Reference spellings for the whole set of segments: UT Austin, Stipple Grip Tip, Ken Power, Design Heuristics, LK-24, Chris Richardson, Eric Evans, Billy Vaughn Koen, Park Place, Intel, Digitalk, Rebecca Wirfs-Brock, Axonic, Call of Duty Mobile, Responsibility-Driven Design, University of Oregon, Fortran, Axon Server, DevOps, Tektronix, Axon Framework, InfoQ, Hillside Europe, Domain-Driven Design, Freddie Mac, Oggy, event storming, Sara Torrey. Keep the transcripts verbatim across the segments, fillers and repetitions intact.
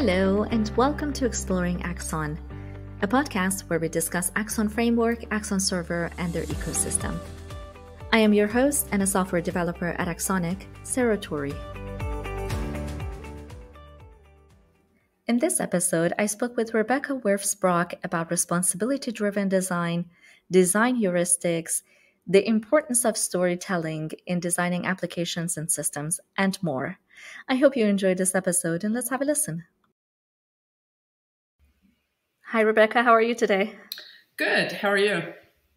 Hello, and welcome to Exploring Axon, a podcast where we discuss Axon Framework, Axon Server, and their ecosystem. I am your host and a software developer at Axonic, Sara Torrey. In this episode, I spoke with Rebecca Wirfs-Brock about responsibility-driven design, design heuristics, the importance of storytelling in designing applications and systems, and more. I hope you enjoyed this episode, and let's have a listen. Hi, Rebecca. How are you today? Good. How are you?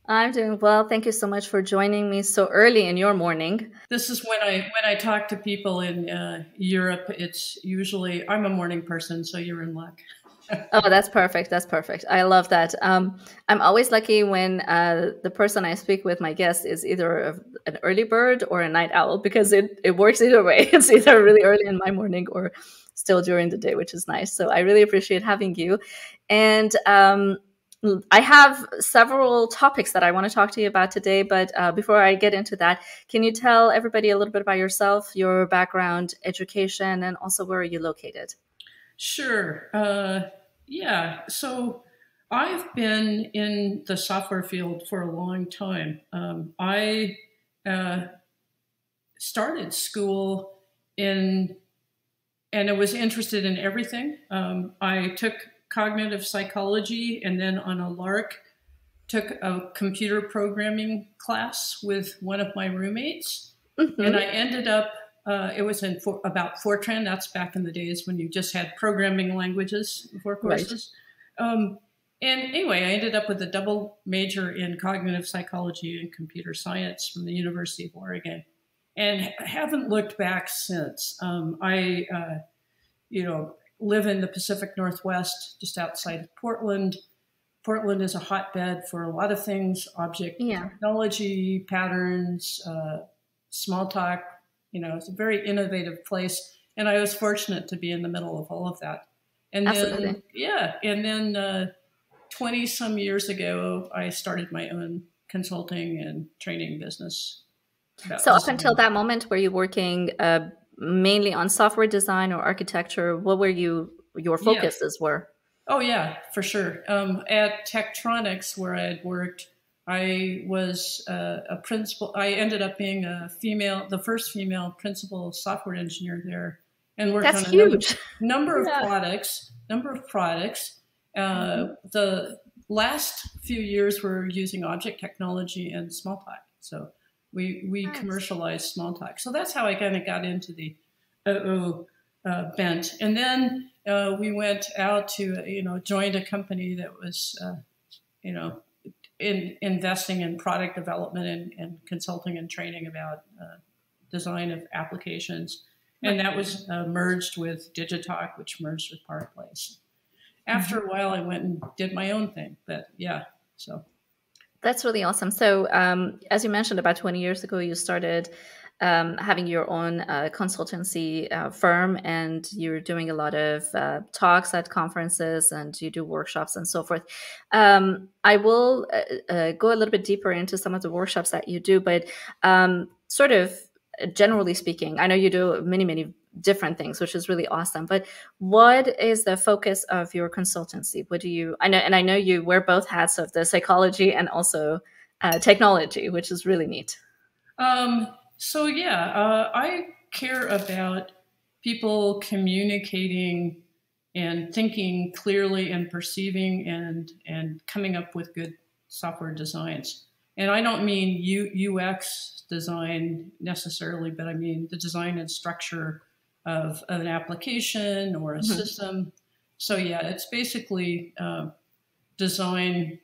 I'm doing well. Thank you so much for joining me so early in your morning. This is when I when I talk to people in uh, Europe. It's usually, I'm a morning person, so you're in luck. Oh, that's perfect. That's perfect. I love that. Um, I'm always lucky when uh, the person I speak with, my guest, is either a, an early bird or a night owl, because it, it works either way. It's either really early in my morning or still during the day, which is nice. So I really appreciate having you. And um, I have several topics that I want to talk to you about today. But uh, before I get into that, can you tell everybody a little bit about yourself, your background, education, and also where are you located? Sure. Uh, yeah. So I've been in the software field for a long time. Um, I uh, started school in, and I was interested in everything. Um, I took cognitive psychology, and then on a lark, took a computer programming class with one of my roommates. Mm-hmm. And I ended up Uh, it was in for, about Fortran. That's back in the days when you just had programming languages for courses. Right. Um, and anyway, I ended up with a double major in cognitive psychology and computer science from the University of Oregon, and haven't looked back since. Um, I, uh, you know, live in the Pacific Northwest, just outside of Portland. Portland is a hotbed for a lot of things: object yeah. technology, patterns, uh, Smalltalk. You know, it's a very innovative place. And I was fortunate to be in the middle of all of that. And Absolutely. then, yeah. And then uh, twenty some years ago, I started my own consulting and training business. So up until that moment, were you working uh, mainly on software design or architecture? What were you, your focuses yeah. were? Oh, yeah, for sure. Um, at Tektronix, where I had worked, I was uh, a principal. I ended up being a female, the first female principal software engineer there, and worked That's on a huge. number, number yeah. of products. Number of products. Uh, mm-hmm. The last few years, we're using object technology and Smalltalk. So we we nice. commercialized Smalltalk. So that's how I kind of got into the O O uh, bent, and then uh, we went out to you know joined a company that was uh, you know. in investing in product development and, and consulting and training about uh, design of applications. And that was uh, merged with Digitalk, which merged with Park Place. After mm-hmm. a while, I went and did my own thing, but yeah, so. That's really awesome. So um, as you mentioned, about twenty years ago, you started um, having your own uh, consultancy uh, firm, and you're doing a lot of uh, talks at conferences, and you do workshops and so forth. Um, I will uh, uh, go a little bit deeper into some of the workshops that you do, but um, sort of generally speaking, I know you do many, many different things, which is really awesome. But what is the focus of your consultancy? What do you, I know, and I know you wear both hats of the psychology and also uh, technology, which is really neat. Um, so yeah, uh, I care about people communicating and thinking clearly and perceiving and, and coming up with good software designs. And I don't mean U, UX design necessarily, but I mean the design and structure of, of an application or a mm-hmm. system. So yeah, it's basically uh, design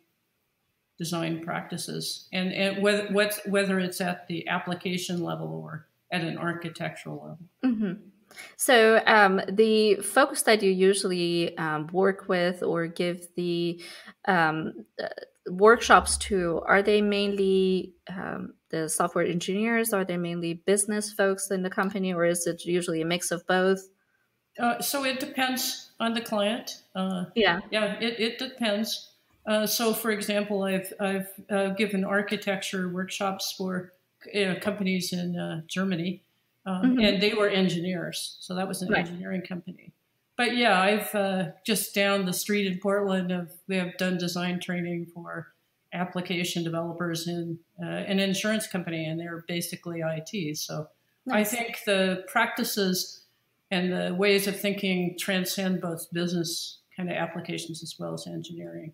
design practices, and, and whether what's, whether it's at the application level or at an architectural level. Mm-hmm. So um, the focus that you usually um, work with or give the um, uh, workshops to, are they mainly um, the software engineers? Are they mainly business folks in the company, or is it usually a mix of both? Uh, so it depends on the client. Uh, yeah. Yeah, it, it depends. Uh, so for example, I've, I've uh, given architecture workshops for you know, companies in uh, Germany, um, mm-hmm. and they were engineers. So that was an right. engineering company. but yeah, I've uh, just down the street in Portland, I've, we have done design training for application developers in uh, an insurance company, and they're basically I T. So nice. I think the practices and the ways of thinking transcend both business kind of applications as well as engineering.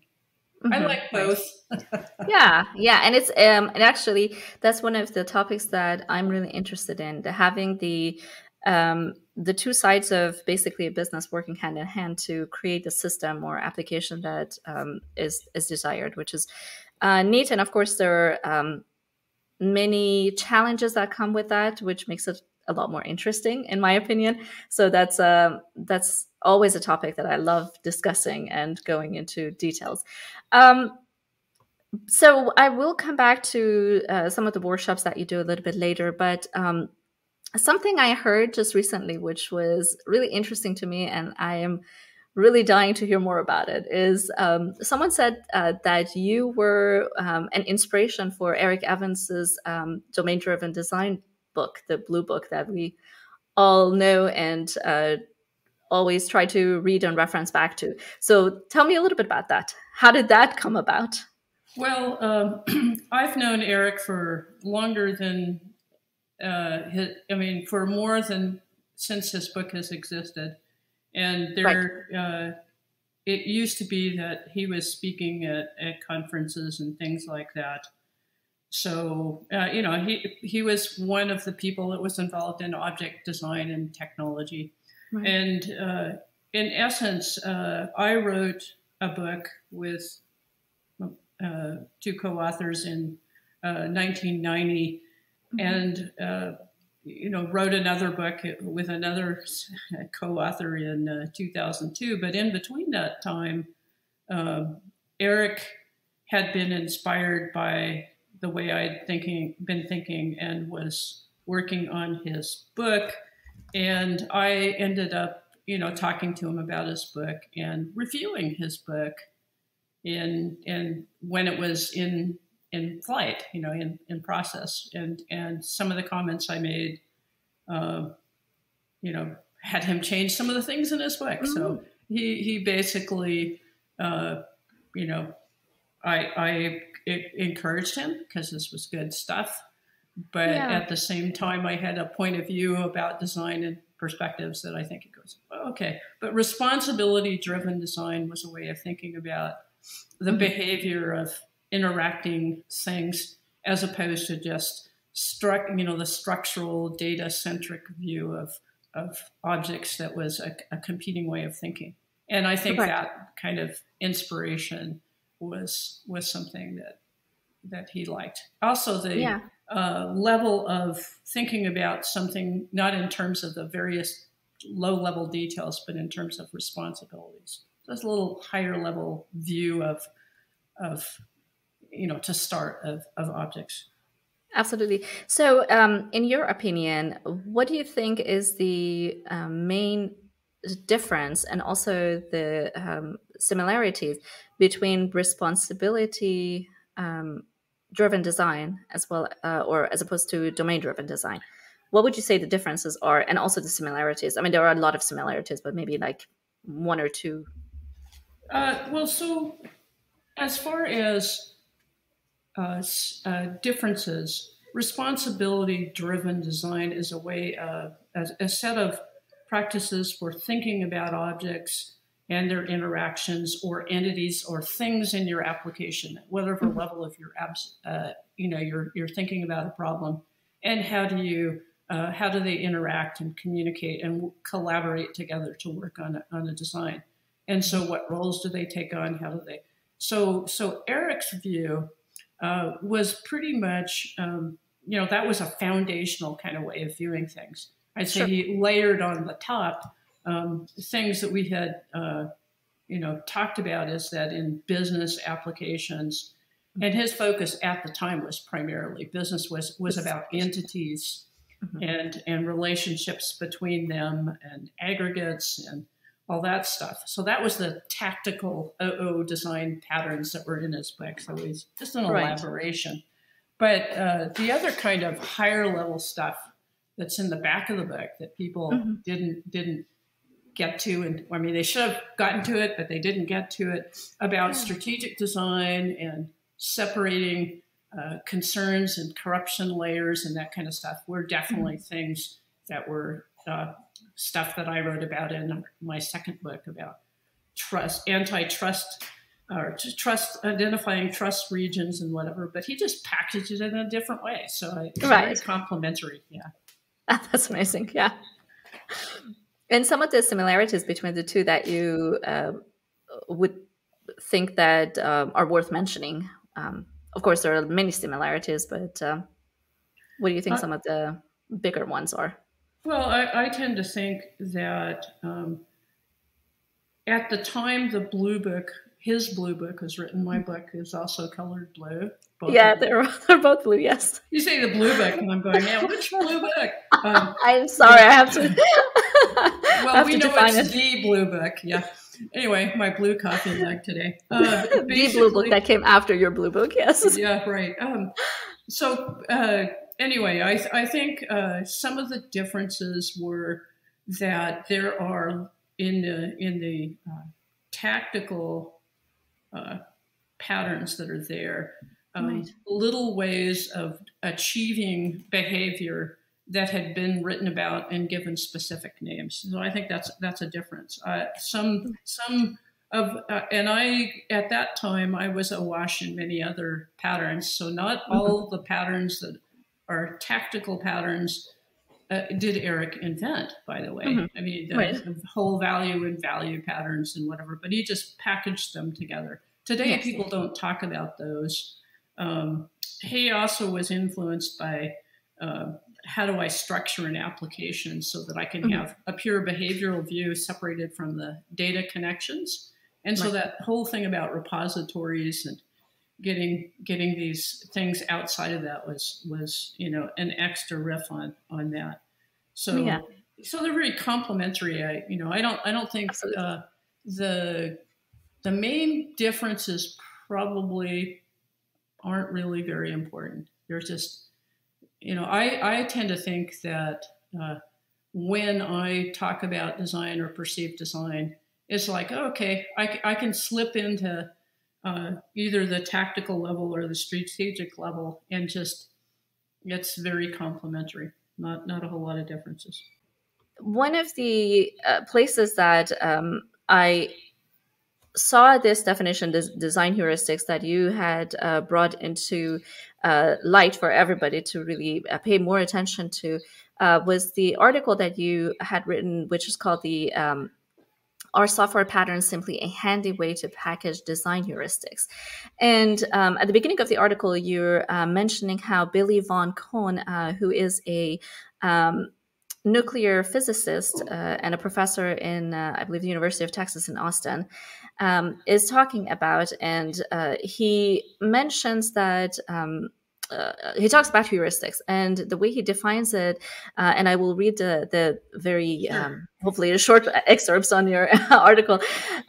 Mm-hmm. I like both. yeah. Yeah. And it's, um, and actually that's one of the topics that I'm really interested in, the having the, um, the two sides of basically a business working hand in hand to create a system or application that, um, is, is desired, which is, uh, neat. And of course there are, um, many challenges that come with that, which makes it a lot more interesting in my opinion. So that's, um, that's, always a topic that I love discussing and going into details. Um, so I will come back to uh, some of the workshops that you do a little bit later, but um, something I heard just recently, which was really interesting to me, and I am really dying to hear more about it, is um, someone said uh, that you were um, an inspiration for Eric Evans's um, Domain-Driven Design book, the blue book that we all know and uh, always try to read and reference back to. So tell me a little bit about that. How did that come about? Well, um, I've known Eric for longer than, uh, his, I mean, for more than since his book has existed. And there, right. uh, it used to be that he was speaking at, at conferences and things like that. So, uh, you know, he, he was one of the people that was involved in object design and technology. Right. And uh, in essence, uh, I wrote a book with uh, two co-authors in uh, nineteen ninety, mm-hmm. and uh, you know, wrote another book with another co-author in uh, two thousand two. But in between that time, um, Eric had been inspired by the way I'd thinking, been thinking, and was working on his book. And I ended up, you know, talking to him about his book and reviewing his book in, and when it was in, in flight, you know, in, in process. And, and some of the comments I made, uh, you know, had him change some of the things in his book. Mm-hmm. So he, he basically, uh, you know, I, I it encouraged him because this was good stuff. But yeah. at the same time, I had a point of view about design and perspectives that I think it goes, oh, okay. But responsibility-driven design was a way of thinking about the mm-hmm. behavior of interacting things as opposed to just struct, you know, the structural data-centric view of, of objects that was a, a competing way of thinking. And I think Correct. That kind of inspiration was, was something that, that he liked. Also, the... Yeah. Uh, level of thinking about something, not in terms of the various low-level details, but in terms of responsibilities. So it's a little higher-level view of, of, you know, to start of, of objects. Absolutely. So um, in your opinion, what do you think is the uh, main difference and also the um, similarities between responsibility um driven design as well, uh, or as opposed to domain-driven design? What would you say the differences are, and also the similarities? I mean, there are a lot of similarities, but maybe like one or two. Uh, well, so as far as uh, uh, differences, responsibility-driven design is a way, uh, a, a set of practices for thinking about objects and their interactions or entities or things in your application, whatever mm-hmm. level of your abs, uh, you know, you're, you're thinking about a problem, and how do you, uh, how do they interact and communicate and collaborate together to work on a, on a design? And so what roles do they take on? How do they, so, so Eric's view, uh, was pretty much, um, you know, that was a foundational kind of way of viewing things. I'd say sure. he layered on the top, Um, things that we had, uh, you know, talked about is that in business applications, mm-hmm. and his focus at the time was primarily business was, was about entities mm-hmm. and, and relationships between them and aggregates and all that stuff. So that was the tactical O O design patterns that were in his book. So it's just an right. elaboration. But uh, the other kind of higher level stuff that's in the back of the book that people mm-hmm. didn't, didn't, get to, and I mean, they should have gotten to it, but they didn't get to it, about strategic design and separating uh, concerns and corruption layers and that kind of stuff were definitely things that were uh, stuff that I wrote about in my second book about trust, antitrust, or uh, trust, identifying trust regions and whatever. But he just packaged it in a different way. So it's right. very complementary. Yeah. That's amazing. Yeah. And some of the similarities between the two that you uh, would think that um, are worth mentioning. Um, of course, there are many similarities, but uh, what do you think uh, some of the bigger ones are? Well, I, I tend to think that um, at the time the Blue Book, his Blue Book was written, my book is also colored blue. Both yeah, they're, they're both blue, yes. You say the Blue Book, and I'm going, yeah, which Blue Book? Um, I'm sorry, I have to... Well, we know it's it. the Blue Book, yeah. Anyway, my blue coffee mug today. Uh, the Blue Book that came after your Blue Book, yes. Yeah, right. Um, so uh, anyway, I, th I think uh, some of the differences were that there are in the, in the uh, tactical uh, patterns that are there, um, right. little ways of achieving behavior that had been written about and given specific names. So I think that's that's a difference. Uh, some some of uh, and I at that time I was awash in many other patterns. So not all the patterns that are tactical patterns uh, did Eric invent. By the way, mm-hmm. I mean the, right. the whole value and value patterns and whatever. But he just packaged them together. Today yes. people don't talk about those. Um, he also was influenced by. Uh, how do I structure an application so that I can mm-hmm. have a pure behavioral view separated from the data connections? And right. so that whole thing about repositories and getting, getting these things outside of that was, was, you know, an extra riff on, on that. So, yeah. so they're very complementary. I, you know, I don't, I don't think uh, the, the main differences probably aren't really very important. They're just, You know, I, I tend to think that uh, when I talk about design or perceived design, it's like, okay, I, I can slip into uh, either the tactical level or the strategic level, and just it's very complementary, not, not a whole lot of differences. One of the uh, places that um, I saw this definition, this design heuristics that you had uh, brought into uh, light for everybody to really uh, pay more attention to uh, was the article that you had written, which is called the um, Are Software Patterns Simply a Handy Way to Package Design Heuristics? And um, at the beginning of the article, you're uh, mentioning how Billy Vaughn Koen, uh, who is a um, nuclear physicist uh, and a professor in, uh, I believe, the University of Texas in Austin, um, is talking about. And uh, he mentions that, um, uh, he talks about heuristics and the way he defines it, uh, and I will read the, the very, um, hopefully the short excerpts on your article.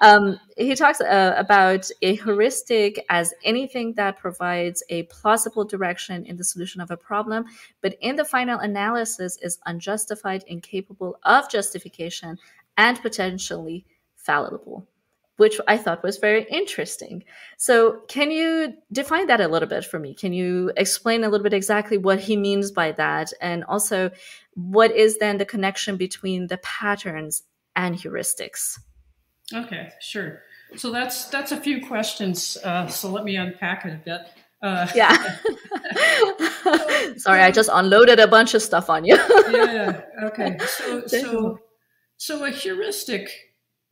Um, he talks uh, about a heuristic as anything that provides a plausible direction in the solution of a problem, but in the final analysis is unjustified, incapable of justification, and potentially fallible, which I thought was very interesting. So can you define that a little bit for me? Can you explain a little bit exactly what he means by that? And also, what is then the connection between the patterns and heuristics? Okay, sure. So that's that's a few questions. Uh, so let me unpack it a bit. Uh, yeah. Sorry, I just unloaded a bunch of stuff on you. Yeah, okay. So, so, so a heuristic...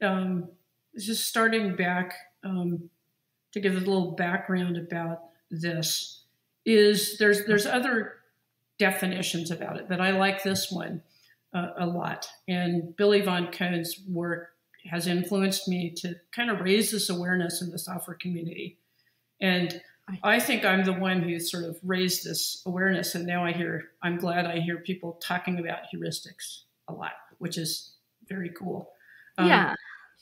Um, Just starting back um, to give a little background about this is there's there's other definitions about it, but I like this one uh, a lot. And Billy Vaughn Koen's work has influenced me to kind of raise this awareness in the software community. And I think I'm the one who sort of raised this awareness. And now I hear I'm glad I hear people talking about heuristics a lot, which is very cool. Um, yeah.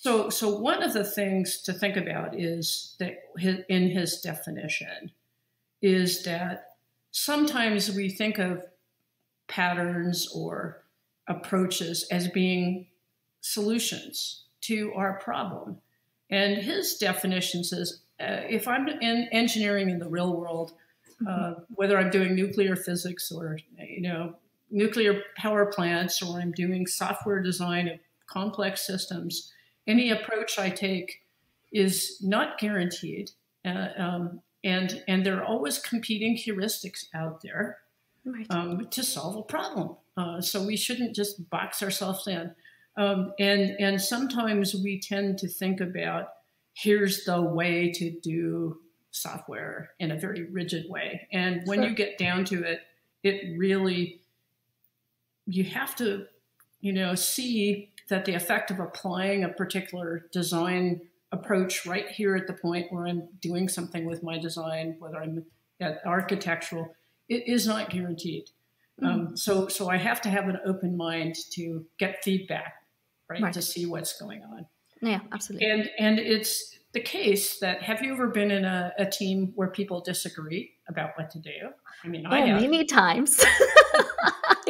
So, so one of the things to think about is that his, in his definition is that sometimes we think of patterns or approaches as being solutions to our problem. And his definition says, uh, if I'm in engineering in the real world, uh, whether I'm doing nuclear physics or, you know, nuclear power plants, or I'm doing software design of complex systems, any approach I take is not guaranteed. Uh, um, and, and there are always competing heuristics out there, right, um, to solve a problem. Uh, so we shouldn't just box ourselves in. Um, and, and sometimes we tend to think about, here's the way to do software in a very rigid way. And when sure. you get down to it, it really, you have to, you know, see that the effect of applying a particular design approach right here at the point where I'm doing something with my design, whether I'm at architectural, it is not guaranteed. Um, so, so I have to have an open mind to get feedback, right, right. to see what's going on. Yeah, absolutely. And, and it's the case that, have you ever been in a, a team where people disagree about what to do? I mean, oh, I have. Many times.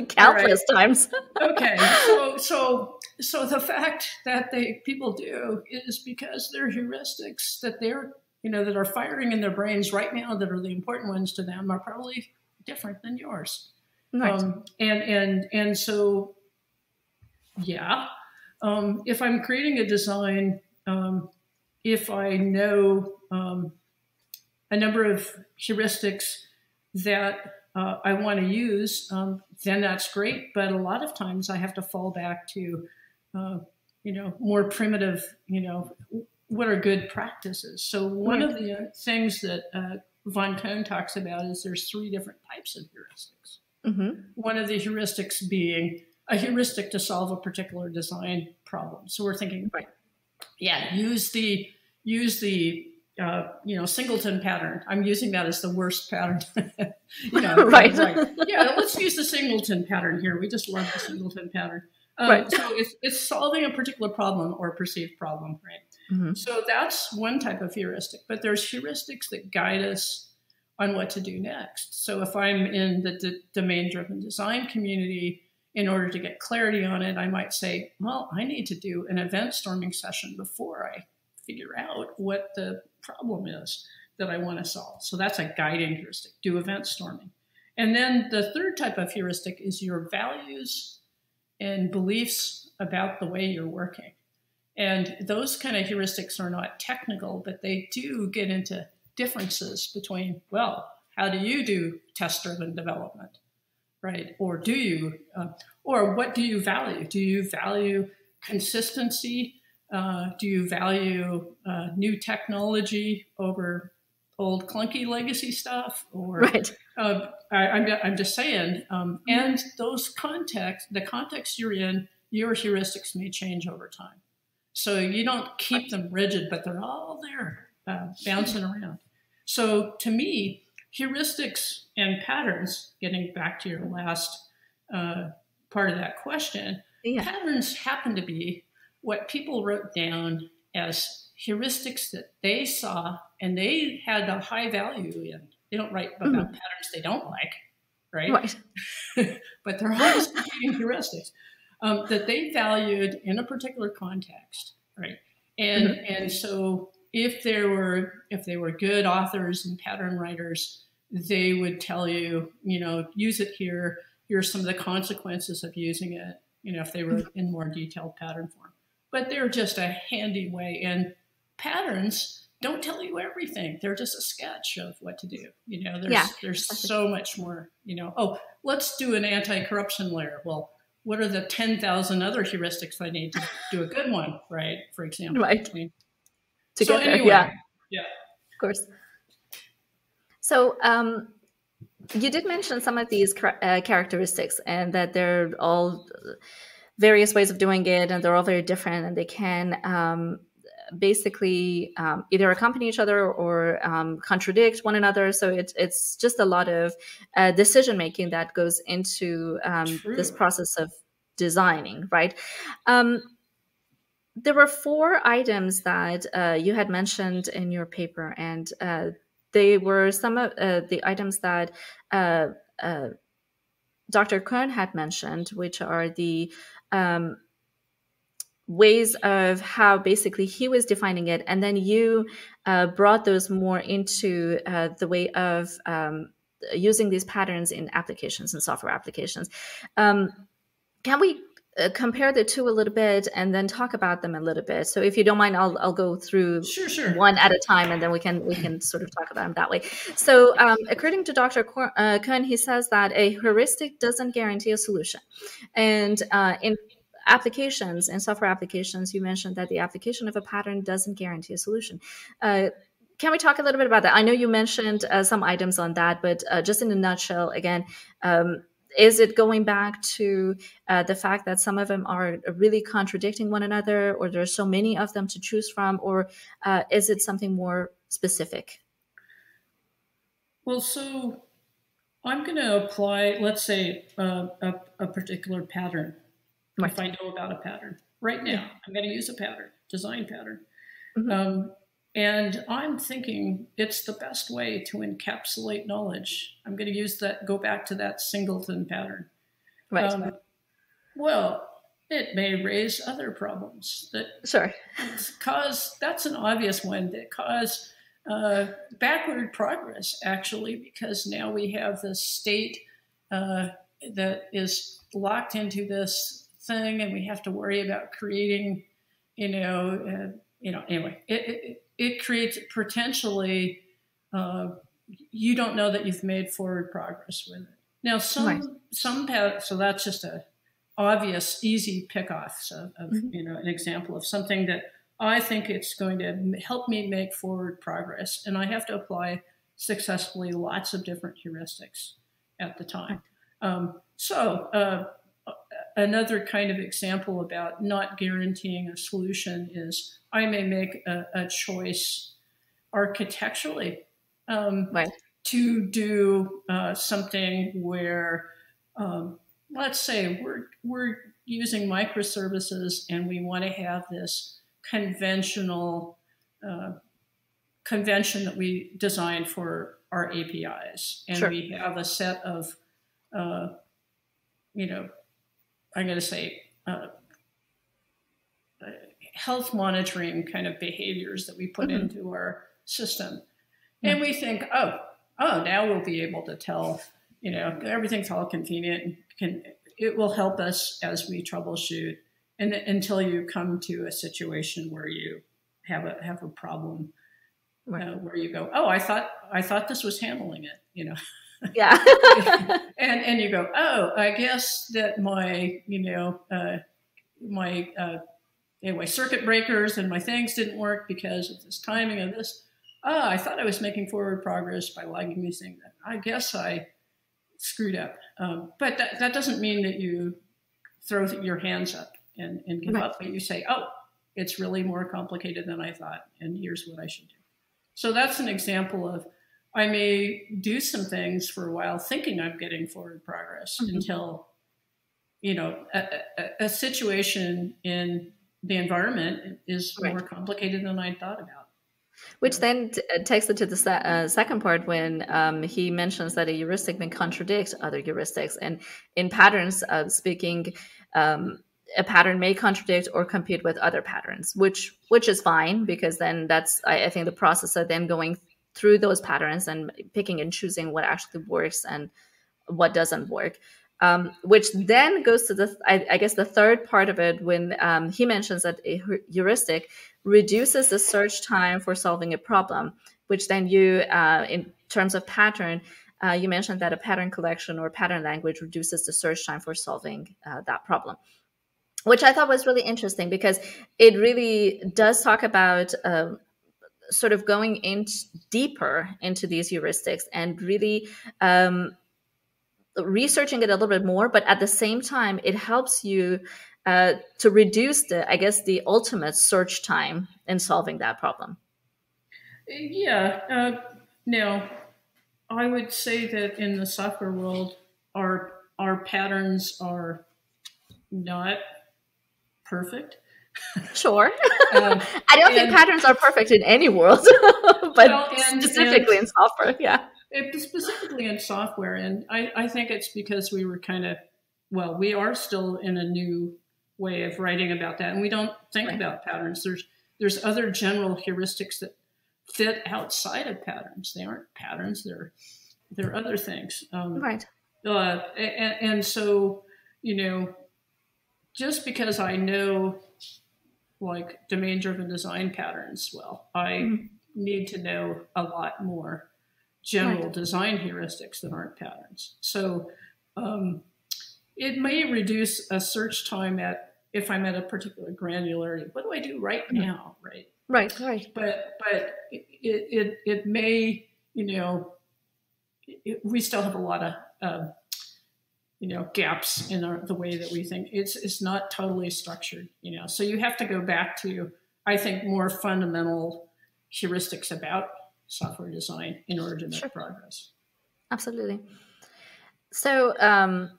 Countless right. times. Okay. So, so, so the fact that they, people do is because their heuristics that they're, you know, that are firing in their brains right now that are the important ones to them are probably different than yours. Right. Um, and, and, and so, yeah, um, if I'm creating a design, um, if I know, um, a number of heuristics that, uh, I want to use, um, then that's great. But a lot of times I have to fall back to, uh, you know, more primitive, you know, what are good practices? So one right. of the things that, uh, Vaughn Koen talks about is there's three different types of heuristics. Mm-hmm. One of the heuristics being a heuristic to solve a particular design problem. So we're thinking, right, yeah, use the use the uh, you know, singleton pattern. I'm using that as the worst pattern. You know, right? Like, yeah, let's use the singleton pattern here. We just love the singleton pattern. Um, right. So it's it's solving a particular problem or perceived problem, right? Mm-hmm. So that's one type of heuristic. But there's heuristics that guide us on what to do next. So if I'm in the d domain-driven design community, in order to get clarity on it, I might say, well, I need to do an event storming session before I figure out what the problem is that I want to solve. So that's a guiding heuristic, do event storming. And then the third type of heuristic is your values and beliefs about the way you're working. And those kind of heuristics are not technical, but they do get into differences between, well, how do you do test-driven development, right? Or do you, uh, or what do you value? Do you value consistency? Uh, do you value uh, new technology over old clunky legacy stuff? Or right. uh, I, I'm, I'm just saying, um, and those contexts, the context you're in, your heuristics may change over time. So you don't keep them rigid, but they're all there. Uh, bouncing around. So to me, heuristics and patterns, getting back to your last uh, part of that question, yeah. patterns happen to be what people wrote down as heuristics that they saw and they had a high value in. They don't write about mm. patterns they don't like, right? Right. But they're always competing heuristics um, that they valued in a particular context, right? And, mm. and so... If there were, if they were good authors and pattern writers, they would tell you, you know, use it here. Here's some of the consequences of using it, you know, if they were in more detailed pattern form. But they're just a handy way. And patterns don't tell you everything. They're just a sketch of what to do. You know, there's, yeah, there's so much more, you know, oh, let's do an anti-corruption layer. Well, what are the ten thousand other heuristics I need to do a good one, right? For example. Right. I mean, So anyway, yeah, yeah, of course. So um, you did mention some of these uh, characteristics and that they're all various ways of doing it and they're all very different and they can um, basically um, either accompany each other or um, contradict one another. So it, it's just a lot of uh, decision making that goes into um, this process of designing, right? Um, There were four items that uh, you had mentioned in your paper, and uh, they were some of uh, the items that uh, uh, Doctor Koen had mentioned, which are the um, ways of how basically he was defining it, and then you uh, brought those more into uh, the way of um, using these patterns in applications and software applications. Um, can we uh, compare the two a little bit and then talk about them a little bit? So if you don't mind, I'll, I'll go through sure, sure. one at a time, and then we can we can sort of talk about them that way. So um, according to Doctor Koen, uh, he says that a heuristic doesn't guarantee a solution. And uh, in applications and software applications, you mentioned that the application of a pattern doesn't guarantee a solution. Uh, can we talk a little bit about that? I know you mentioned uh, some items on that, but uh, just in a nutshell, again, um, is it going back to uh, the fact that some of them are really contradicting one another, or there's so many of them to choose from, or uh, is it something more specific? Well, so I'm going to apply, let's say, uh, a, a particular pattern. If I know about a pattern right now, I'm going to use a pattern, design pattern. Mm-hmm. Um, and I'm thinking it's the best way to encapsulate knowledge. I'm going to use that, go back to that singleton pattern. Right. Um, well, it may raise other problems that sure. cause, that's an obvious one, that cause uh, backward progress, actually, because now we have this state uh, that is locked into this thing, and we have to worry about creating, you know, uh, you know, anyway, it, it, it creates potentially, uh, you don't know that you've made forward progress with it. Now, some, right. some, so that's just a obvious, easy pickoff so, of, mm-hmm. you know, an example of something that I think it's going to help me make forward progress. And I have to apply successfully lots of different heuristics at the time. Um, so, uh, Another kind of example about not guaranteeing a solution is I may make a, a choice architecturally um, right. to do uh, something where, um, let's say, we're, we're using microservices and we want to have this conventional uh, convention that we designed for our A P Is. And sure. we have a set of, uh, you know, I'm going to say uh, health monitoring kind of behaviors that we put mm-hmm. into our system. Yeah. And we think, oh, oh, now we'll be able to tell, you know, everything's all convenient. And can, it will help us as we troubleshoot and until you come to a situation where you have a, have a problem right. uh, where you go, oh, I thought, I thought this was handling it, you know. Yeah. and and you go, oh, I guess that my, you know, uh, my, uh, anyway, circuit breakers and my things didn't work because of this timing of this. Oh, I thought I was making forward progress by logging these things. I guess I screwed up. Um, but that, that doesn't mean that you throw your hands up and, and give right. up, but you say, oh, it's really more complicated than I thought, and here's what I should do. So that's an example of I may do some things for a while thinking I'm getting forward progress mm-hmm. until, you know, a, a, a situation in the environment is right. more complicated than I thought about. Which then t takes it to the se uh, second part when um, he mentions that a heuristic may contradict other heuristics. And in patterns uh, speaking, um, a pattern may contradict or compete with other patterns, which which is fine, because then that's, I, I think, the process of then going through through those patterns and picking and choosing what actually works and what doesn't work, um, which then goes to the, I, I guess, the third part of it when um, he mentions that a heuristic reduces the search time for solving a problem, which then you, uh, in terms of pattern, uh, you mentioned that a pattern collection or pattern language reduces the search time for solving uh, that problem, which I thought was really interesting because it really does talk about uh, sort of going in deeper into these heuristics and really um, researching it a little bit more, but at the same time, it helps you uh, to reduce the, I guess, the ultimate search time in solving that problem. Yeah. Uh, now, I would say that in the software world, our our patterns are not perfect. Sure. Um, I don't and, think patterns are perfect in any world, but well, and, specifically and, in software, yeah. It, specifically in software, and I, I think it's because we were kind of, well, we are still in a new way of writing about that. And we don't think right. about patterns. There's there's other general heuristics that fit outside of patterns. They aren't patterns. They're they're other things. Um, right. Uh, and, and so, you know, just because I know like domain-driven design patterns well, I mm-hmm. need to know a lot more general right. design heuristics that aren't patterns. So um, it may reduce a search time at, if I'm at a particular granularity, what do I do right now, right? Right, right. But, but it, it, it may, you know, it, we still have a lot of, uh, you know, gaps in our, the way that we think. It's, it's not totally structured, you know. So you have to go back to, I think, more fundamental heuristics about software design in order to make sure. progress. Absolutely. So um,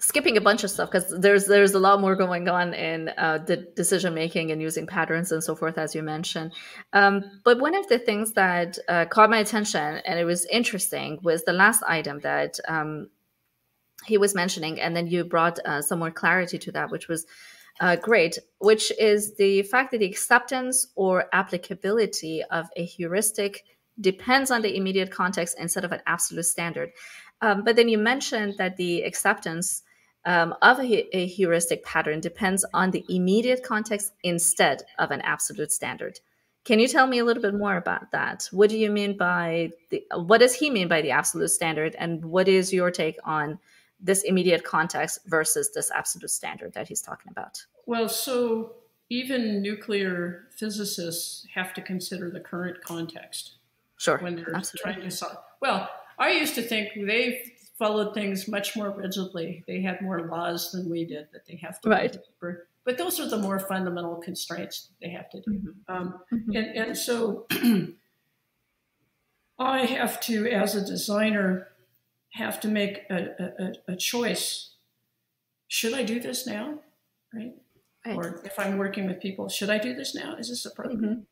skipping a bunch of stuff, because there's there's a lot more going on in uh, the decision making and using patterns and so forth, as you mentioned. Um, but one of the things that uh, caught my attention, and it was interesting, was the last item that um, he was mentioning, and then you brought uh, some more clarity to that, which was Uh, great, which is the fact that the acceptance or applicability of a heuristic depends on the immediate context instead of an absolute standard. Um, but then you mentioned that the acceptance um, of a, a heuristic pattern depends on the immediate context instead of an absolute standard. Can you tell me a little bit more about that? What do you mean by the, what does he mean by the absolute standard, and what is your take on this immediate context versus this absolute standard that he's talking about? Well, so even nuclear physicists have to consider the current context. Sure. When they're Absolutely. trying to solve. Well, I used to think they followed things much more rigidly. They had more laws than we did that they have to right. remember. But those are the more fundamental constraints that they have to do. Mm-hmm. Um, mm-hmm. and, and so I have to, as a designer, have to make a, a, a choice. Should I do this now? Right? right? Or if I'm working with people, should I do this now? Is this appropriate? Mm-hmm.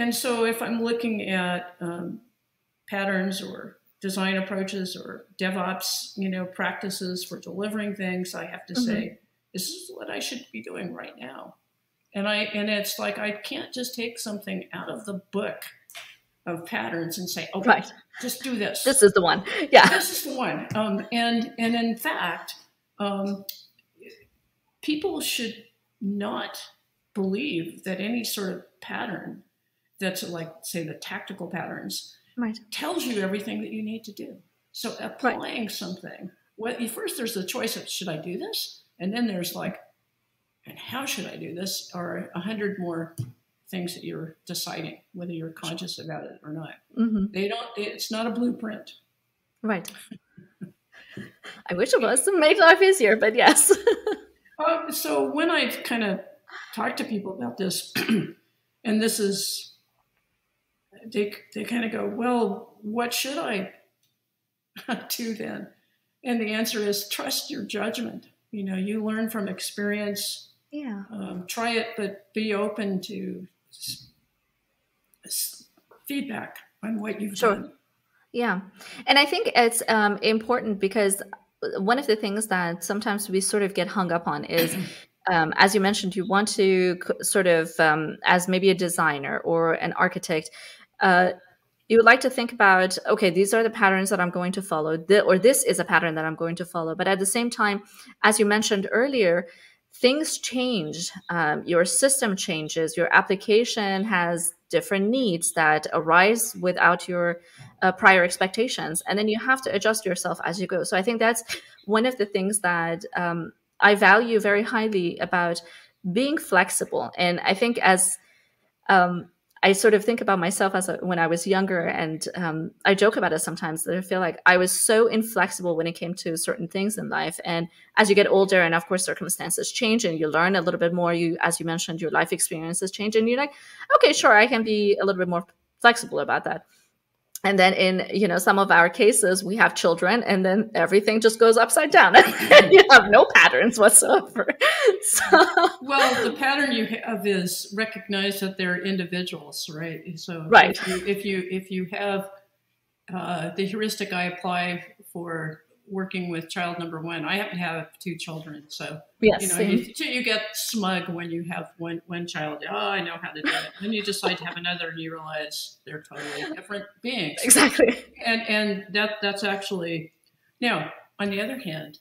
And so if I'm looking at um, patterns or design approaches or DevOps, you know, practices for delivering things, I have to mm-hmm. say, this is what I should be doing right now. And I, and it's like, I can't just take something out of the book of patterns and say, okay, right. just do this. This is the one. Yeah. This is the one. Um, and, and in fact, um, people should not believe that any sort of pattern that's like, say, the tactical patterns right. tells you everything that you need to do. So applying right. something, well, first there's the choice of, should I do this? And then there's like, and how should I do this? Or a hundred more things that you're deciding, whether you're conscious about it or not. Mm-hmm. They don't, it's not a blueprint. Right. I wish it was to make life easier, but yes. uh, so when I kind of talk to people about this, and this is, they, they kind of go, well, what should I do then? And the answer is trust your judgment. You know, you learn from experience. Yeah. Um, try it, but be open to feedback on what you've sure. done. Yeah. And I think it's um, important, because one of the things that sometimes we sort of get hung up on is, um, as you mentioned, you want to sort of, um, as maybe a designer or an architect, uh, you would like to think about, okay, these are the patterns that I'm going to follow, the, or this is a pattern that I'm going to follow. But at the same time, as you mentioned earlier, things change, um, your system changes, your application has different needs that arise without your uh, prior expectations, and then you have to adjust yourself as you go. So I think that's one of the things that um, I value very highly about being flexible. And I think as um, I sort of think about myself as a, when I was younger, and um, I joke about it sometimes, that I feel like I was so inflexible when it came to certain things in life. And as you get older, and of course circumstances change, and you learn a little bit more, you, as you mentioned, your life experiences change, and you're like, okay, sure, I can be a little bit more flexible about that. And then in, you know, some of our cases, we have children, and then everything just goes upside down. And you have no patterns whatsoever. So. Well, the pattern you have is recognize that they're individuals, right? So right. If, you, if, you, if you have uh, the heuristic I apply for working with child number one. I happen to have two children, so yes, you know, you, you get smug when you have one one child. Oh, I know how to do it. Then you decide to have another, and you realize they're totally different beings. Exactly. And and that that's actually now. On the other hand,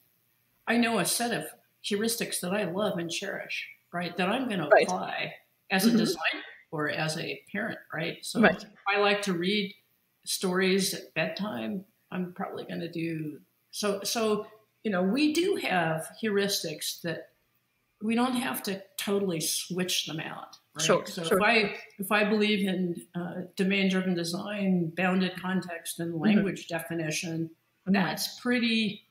I know a set of heuristics that I love and cherish, right? That I'm going to apply right. as a mm-hmm. designer or as a parent, right? So right. I like to read stories at bedtime. I'm probably going to do. So, so, you know, we do have heuristics that we don't have to totally switch them out. Right? Sure, so sure. if I, if I believe in uh, domain-driven design, bounded context, and language mm-hmm. definition, that's pretty,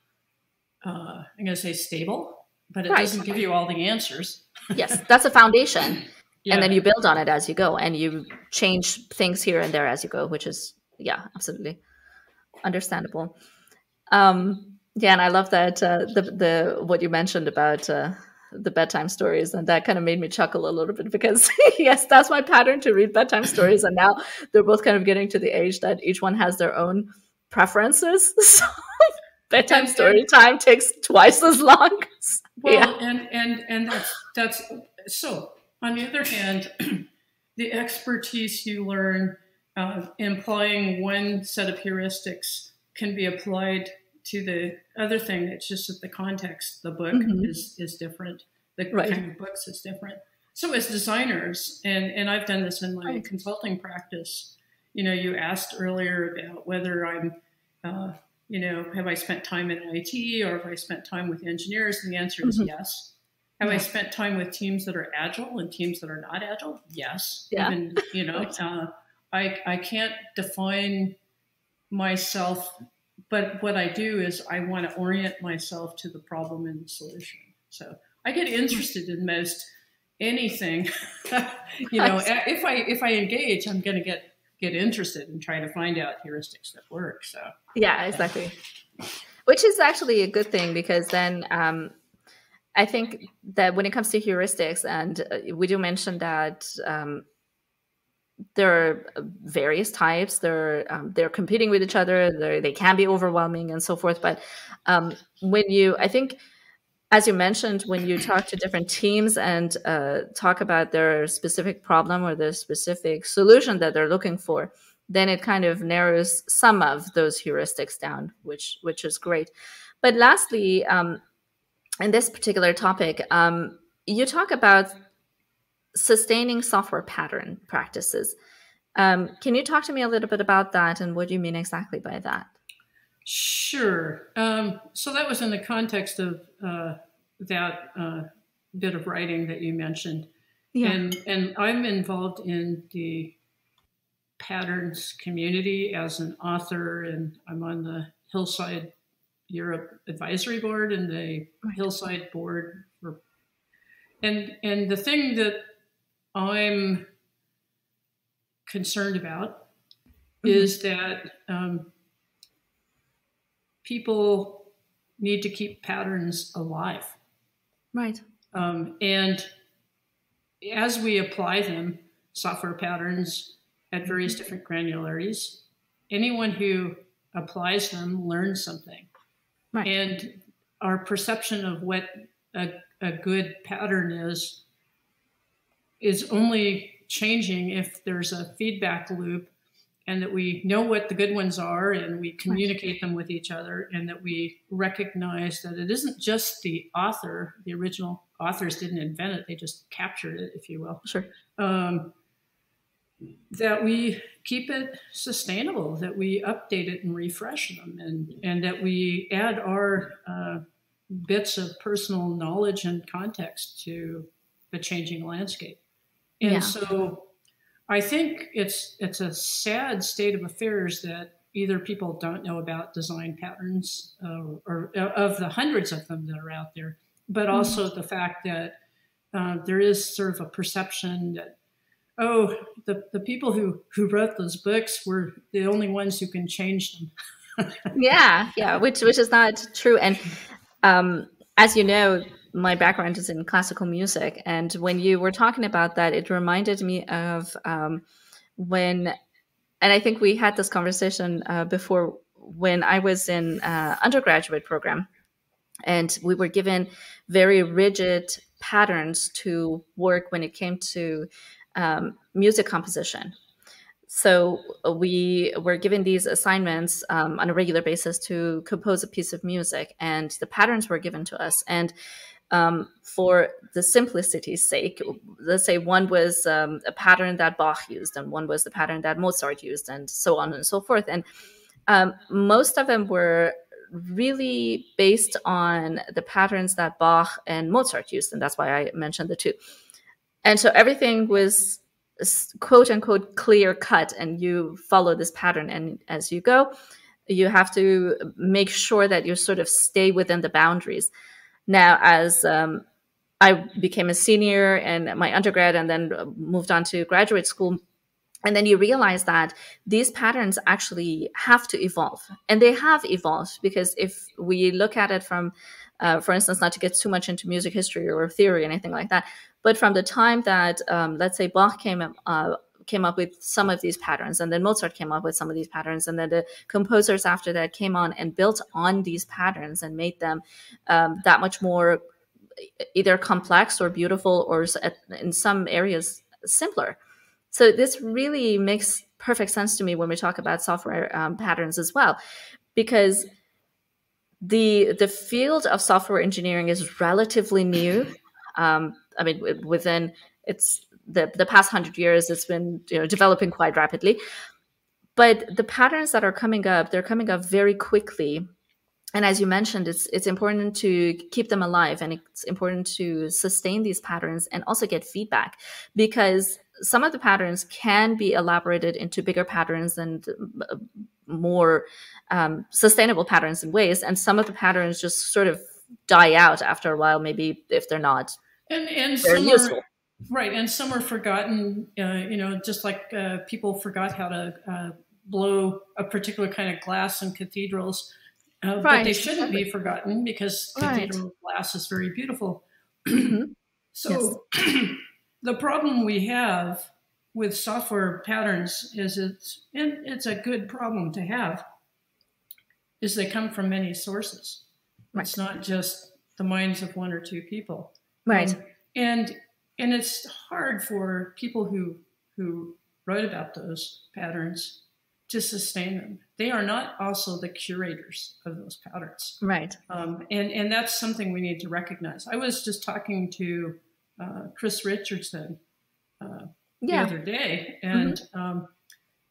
uh, I'm going to say stable, but it right. doesn't give you all the answers. Yes, that's a foundation. Yeah. And then you build on it as you go, and you change things here and there as you go, which is, yeah, absolutely understandable. Um, yeah, and I love that uh, the the what you mentioned about uh, the bedtime stories, and that kind of made me chuckle a little bit because yes, that's my pattern to read bedtime stories, and now they're both kind of getting to the age that each one has their own preferences. So bedtime story time takes twice as long. Well, yeah. and and and that's that's so. On the other hand, the expertise you learn uh, implying one set of heuristics can be applied to the other thing. It's just that the context, the book mm-hmm. is, is different. The right. kind of books is different. So as designers, and, and I've done this in my right. consulting practice, you know, you asked earlier about whether I'm, uh, you know, have I spent time in I T or have I spent time with engineers? And the answer is mm-hmm. yes. Have yeah. I spent time with teams that are agile and teams that are not agile? Yes. Yeah. Even, you know, uh, I, I can't define myself, but what I do is I want to orient myself to the problem and the solution. So I get interested in most anything, you know, if I, if I engage, I'm going to get, get interested and try to find out heuristics that work. So yeah, exactly. Which is actually a good thing because then, um, I think that when it comes to heuristics, and we do mention that um, there are various types, they're, um, they're competing with each other, they can be overwhelming and so forth. But um, when you, I think, as you mentioned, when you talk to different teams and uh, talk about their specific problem or their specific solution that they're looking for, then it kind of narrows some of those heuristics down, which, which is great. But lastly, um, in this particular topic, um, you talk about sustaining software pattern practices. Um, can you talk to me a little bit about that and what you mean exactly by that? Sure. Um, so that was in the context of uh, that uh, bit of writing that you mentioned. Yeah. And, and I'm involved in the patterns community as an author, and I'm on the Hillside Europe advisory board and the Hillside board. For, and, and the thing that I'm concerned about mm-hmm. is that um, people need to keep patterns alive. Right. Um, and as we apply them, software patterns at various different granularities, anyone who applies them learns something. Right. And our perception of what a, a good pattern is, is only changing if there's a feedback loop and that we know what the good ones are and we communicate right. them with each other and that we recognize that it isn't just the author, the original authors didn't invent it, they just captured it, if you will. Sure. Um, that we keep it sustainable, that we update it and refresh them, and, and that we add our uh, bits of personal knowledge and context to the changing landscape. And yeah. so I think it's, it's a sad state of affairs that either people don't know about design patterns uh, or, or of the hundreds of them that are out there, but also mm-hmm. the fact that uh, there is sort of a perception that oh, the, the people who, who wrote those books were the only ones who can change them. yeah, yeah, which which is not true. And um, as you know, my background is in classical music. And when you were talking about that, it reminded me of um, when, and I think we had this conversation uh, before when I was in uh, undergraduate program, and we were given very rigid patterns to work when it came to um, music composition. So we were given these assignments um, on a regular basis to compose a piece of music, and the patterns were given to us. And um, for the simplicity's sake, let's say one was um, a pattern that Bach used, and one was the pattern that Mozart used, and so on and so forth. And um, most of them were really based on the patterns that Bach and Mozart used, and that's why I mentioned the two. And so everything was quote unquote clear cut, and you follow this pattern. And as you go, you have to make sure that you sort of stay within the boundaries. Now, as um, I became a senior and my undergrad, and then moved on to graduate school, and then you realize that these patterns actually have to evolve, and they have evolved, because if we look at it from, uh, for instance, not to get too much into music history or theory or anything like that, but from the time that, um, let's say, Bach came up, uh, came up with some of these patterns, and then Mozart came up with some of these patterns, and then the composers after that came on and built on these patterns and made them um, that much more either complex or beautiful, or in some areas simpler. So this really makes perfect sense to me when we talk about software um, patterns as well, because the the field of software engineering is relatively new. Um, I mean, within it's the, the past hundred years, it's been you know, developing quite rapidly. But the patterns that are coming up, they're coming up very quickly. And as you mentioned, it's it's important to keep them alive, and it's important to sustain these patterns and also get feedback, because some of the patterns can be elaborated into bigger patterns and more um, sustainable patterns in ways. And some of the patterns just sort of die out after a while, maybe if they're not and, and they're some useful. Are, right. And some are forgotten, uh, you know, just like uh, people forgot how to uh, blow a particular kind of glass in cathedrals. Uh, right. But they shouldn't be forgotten, because cathedral right. glass is very beautiful. So... Yes. The problem we have with software patterns is it's, and it's a good problem to have, is they come from many sources. Right. It's not just the minds of one or two people. Right. Um, and, and it's hard for people who, who wrote about those patterns to sustain them. They are not also the curators of those patterns. Right. Um, and, and that's something we need to recognize. I was just talking to Uh, Chris Richardson uh, yeah. the other day, and mm-hmm. um,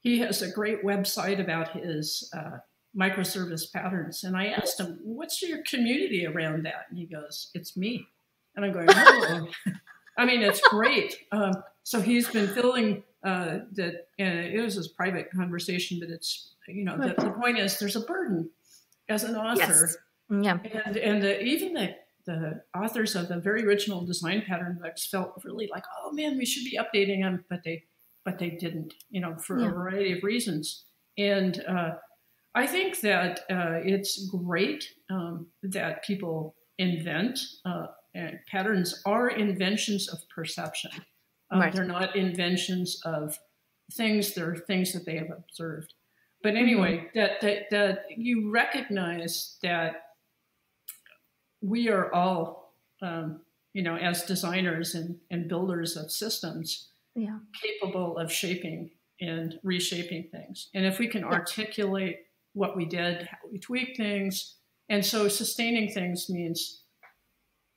he has a great website about his uh, microservice patterns. And I asked him, "What's your community around that?" And he goes, "It's me." And I'm going, "Oh, I mean, it's great." Um, so he's been filling uh, that, and it was his private conversation, but it's you know the, the point is there's a burden as an author, yes. yeah, and and uh, even the. The authors of the very original design pattern books felt really like, oh man, we should be updating them, but they, but they didn't, you know, for yeah. a variety of reasons. And uh, I think that uh, it's great um, that people invent, uh, and patterns are inventions of perception. Um, right. They're not inventions of things, they're things that they have observed. But anyway, mm-hmm. that, that, that you recognize that we are all, um, you know, as designers and, and builders of systems, yeah. capable of shaping and reshaping things. And if we can yeah. articulate what we did, how we tweak things, and so sustaining things means,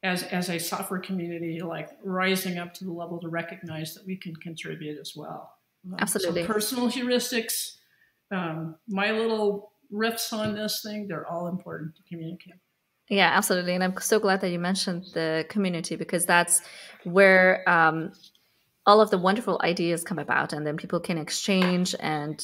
as, as a software community, like rising up to the level to recognize that we can contribute as well. Um, Absolutely. So personal heuristics, um, my little riffs on this thing, they're all important to communicate. Yeah, absolutely. And I'm so glad that you mentioned the community, because that's where um, all of the wonderful ideas come about, and then people can exchange and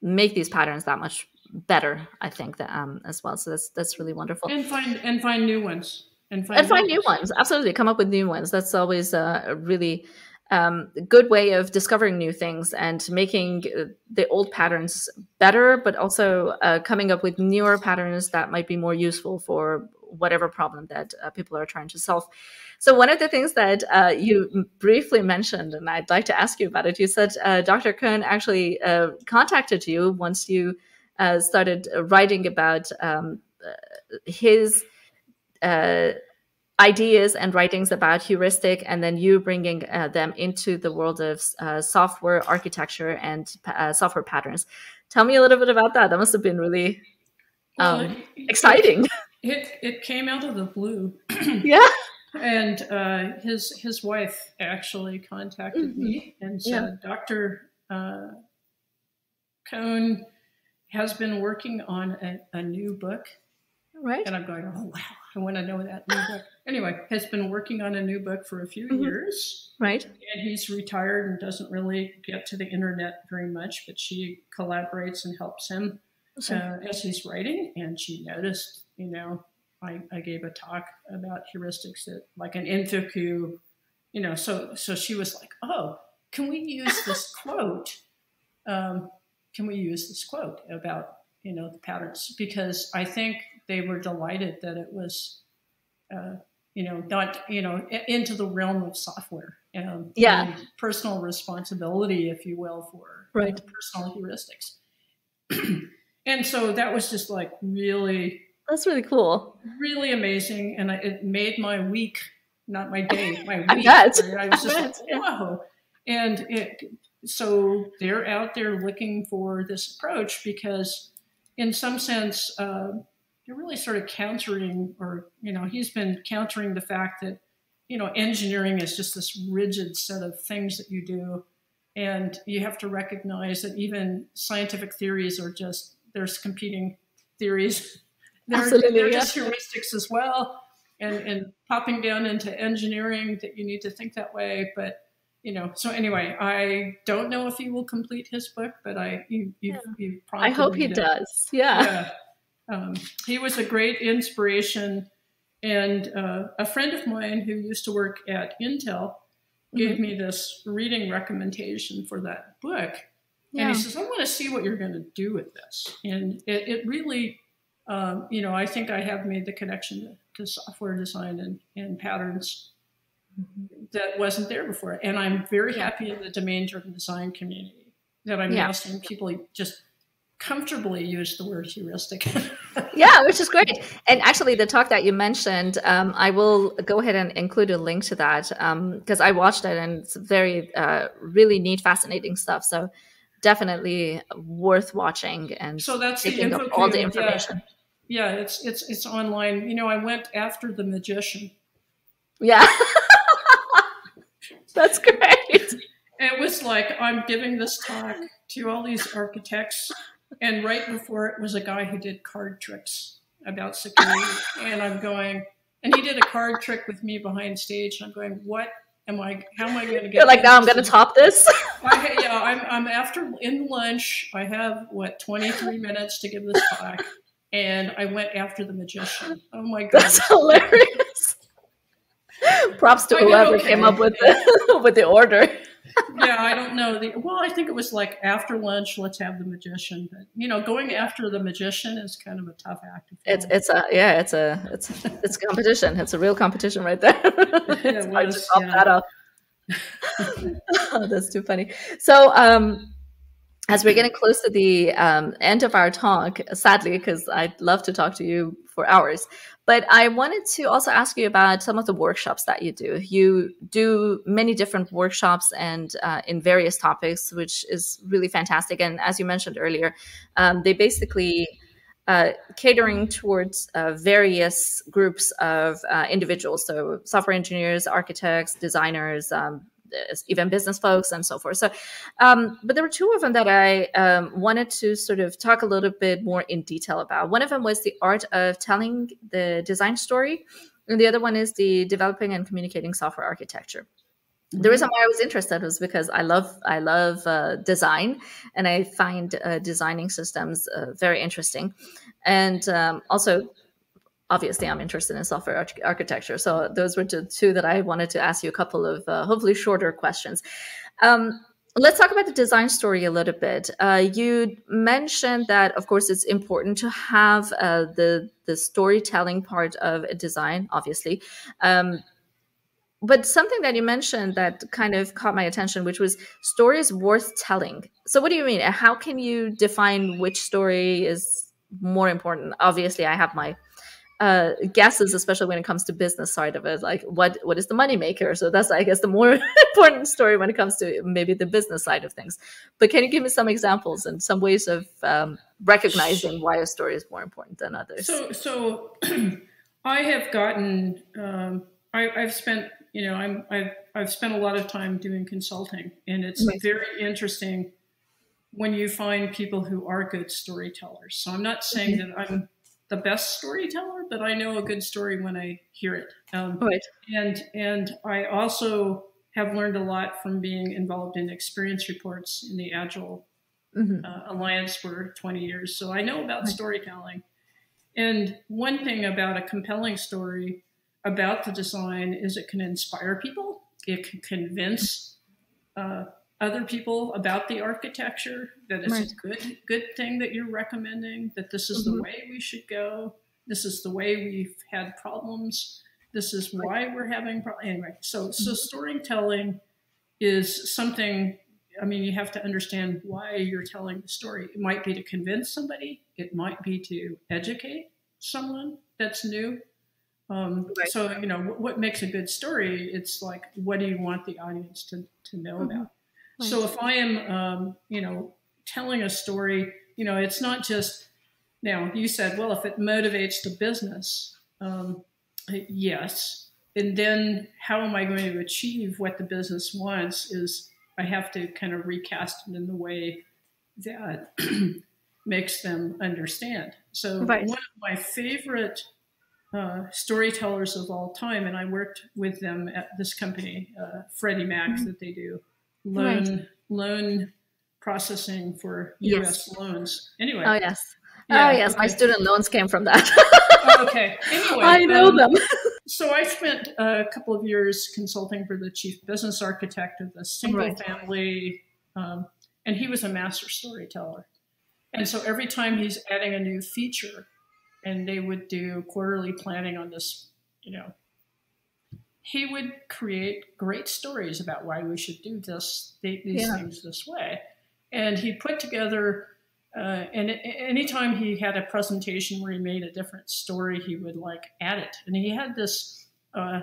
make these patterns that much better, I think, that, um, as well. So that's that's really wonderful. And find and find new ones. And find, and find new ones. ones. Absolutely. Come up with new ones. That's always a really um, good way of discovering new things and making the old patterns better, but also uh, coming up with newer patterns that might be more useful for whatever problem that uh, people are trying to solve. So one of the things that uh, you briefly mentioned, and I'd like to ask you about it, you said uh, Doctor Koen actually uh, contacted you once you uh, started writing about um, his uh, ideas and writings about heuristic, and then you bringing uh, them into the world of uh, software architecture and uh, software patterns. Tell me a little bit about that. That must have been really um, well, it, exciting. It, it came out of the blue. Yeah. And uh, his his wife actually contacted mm-hmm. me and said, yeah. Doctor Uh, Koen has been working on a, a new book. Right. And I'm going, oh, wow, I want to know that new book. Anyway, has been working on a new book for a few mm-hmm. years. Right. And he's retired and doesn't really get to the internet very much, but she collaborates and helps him okay. uh, as he's writing. And she noticed, you know, I, I gave a talk about heuristics that like an InfoQ, you know, so, so she was like, oh, can we use this quote? Um, can we use this quote about, you know, the patterns? Because I think they were delighted that it was, uh, you know, not, you know, into the realm of software. Um, yeah. And personal responsibility, if you will, for right. uh, personal heuristics. And so that was just like really. That's really cool. Really amazing. And I, it made my week, not my day, my week. I bet. I was just I bet. like, whoa. And it, so they're out there looking for this approach because in some sense, uh, they're really sort of countering or, you know, he's been countering the fact that, you know, engineering is just this rigid set of things that you do. And you have to recognize that even scientific theories are just, there's competing theories. They're, Absolutely, they're yeah. just heuristics as well. And, and popping down into engineering that you need to think that way. But you know, so anyway, I don't know if he will complete his book, but I, you, you, yeah. you probably. I hope he know. does. Yeah. yeah. Um, he was a great inspiration, and uh, a friend of mine who used to work at Intel gave mm-hmm. me this reading recommendation for that book, yeah. and he says, "I want to see what you're going to do with this." And it, it really, um, you know, I think I have made the connection to software design and, and patterns. That wasn't there before. And I'm very happy in the domain-driven design community that I'm yeah. now seeing people just comfortably use the word heuristic. Yeah, which is great. And actually the talk that you mentioned, um, I will go ahead and include a link to that because um, I watched it and it's very, uh, really neat, fascinating stuff. So definitely worth watching and so that's taking the up all the information. Yeah, yeah it's, it's, it's online. You know, I went after the magician. Yeah. That's great. It was like, I'm giving this talk to all these architects. And right before it was a guy who did card tricks about security. And I'm going, and he did a card trick with me behind stage. And I'm going, what am I, how am I going to get? You're like, now I'm going to top this. I, yeah, I'm, I'm after in lunch. I have, what, twenty-three minutes to give this talk. And I went after the magician. Oh, my God. That's hilarious. Props to whoever okay. came up with the with the order. Yeah, I don't know. The, well, I think it was like after lunch, let's have the magician. But you know, going after the magician is kind of a tough act. It's it's a yeah, it's a it's it's a competition. It's a real competition right there. It's hard to top that up. Oh, that's too funny. So, um, as we're getting close to the um, end of our talk, sadly, because I'd love to talk to you for hours. But I wanted to also ask you about some of the workshops that you do. You do many different workshops and uh, in various topics, which is really fantastic. And as you mentioned earlier, um, they basically uh, catering towards uh, various groups of uh, individuals. So software engineers, architects, designers, um, even business folks and so forth. So, um, but there were two of them that I um, wanted to sort of talk a little bit more in detail about. One of them was the art of telling the design story. And the other one is the developing and communicating software architecture. The reason why I was interested was because I love I love uh, design, and I find uh, designing systems uh, very interesting. And um, also, obviously, I'm interested in software arch architecture. So those were the two that I wanted to ask you a couple of uh, hopefully shorter questions. Um, let's talk about the design story a little bit. Uh, you mentioned that, of course, it's important to have uh, the, the storytelling part of a design, obviously. Um, But something that you mentioned that kind of caught my attention, which was stories worth telling. So what do you mean? How can you define which story is more important? Obviously, I have my uh, guesses, especially when it comes to business side of it. Like what, what is the moneymaker? So that's, I guess, the more important story when it comes to maybe the business side of things. But can you give me some examples and some ways of um, recognizing why a story is more important than others? So, so I have gotten, um, I, I've spent... You know, I'm, I've, I've spent a lot of time doing consulting, and it's right. very interesting when you find people who are good storytellers. So I'm not saying that I'm the best storyteller, but I know a good story when I hear it. Um, right. And, and I also have learned a lot from being involved in experience reports in the Agile mm-hmm. uh, Alliance for twenty years. So I know about storytelling. And one thing about a compelling story about the design is it can inspire people. It can convince uh, other people about the architecture, that it's right. a good, good thing that you're recommending, that this is mm-hmm. the way we should go. This is the way we've had problems. This is why we're having problems. Anyway, so, so storytelling is something, I mean, you have to understand why you're telling the story. It might be to convince somebody. It might be to educate someone that's new. Um, right. So, you know, what makes a good story? It's like, what do you want the audience to, to know mm-hmm. about? Right. So if I am, um, you know, telling a story, you know, it's not just, now you said, well, if it motivates the business, um, yes. And then how am I going to achieve what the business wants is I have to kind of recast it in the way that makes them understand. So right. one of my favorite Uh, storytellers of all time, and I worked with them at this company, uh, Freddie Mac, mm-hmm. that they do loan right. loan processing for U S yes. loans. Anyway. Oh yes. Yeah, oh yes, okay. My student loans came from that. Oh, okay. Anyway, I know um, them. So I spent a couple of years consulting for the chief business architect of the single right. family, um, and he was a master storyteller. And so every time he's adding a new feature. And they would do quarterly planning on this, you know, he would create great stories about why we should do this, these yeah. things this way. And he put together, uh, and anytime he had a presentation where he made a different story, he would like add it. And he had this uh,